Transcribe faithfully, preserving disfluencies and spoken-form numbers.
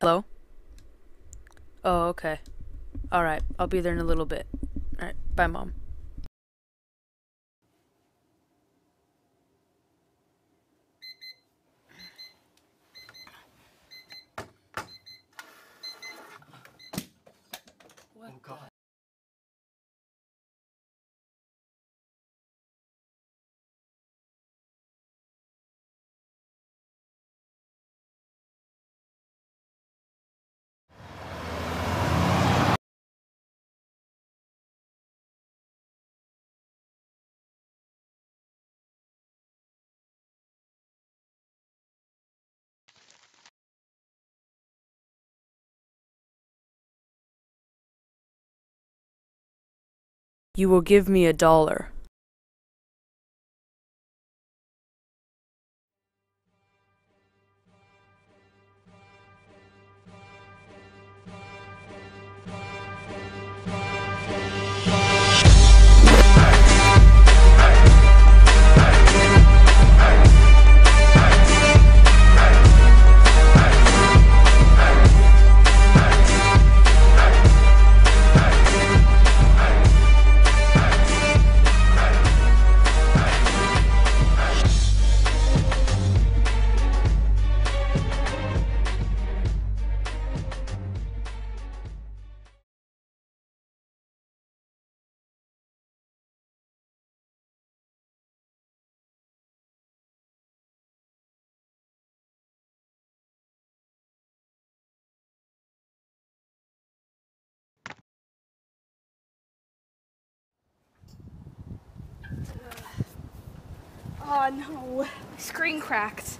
Hello? Oh, okay. Alright, I'll be there in a little bit. Alright, bye, Mom. What oh, God. You will give me a dollar. Oh no, screen cracked.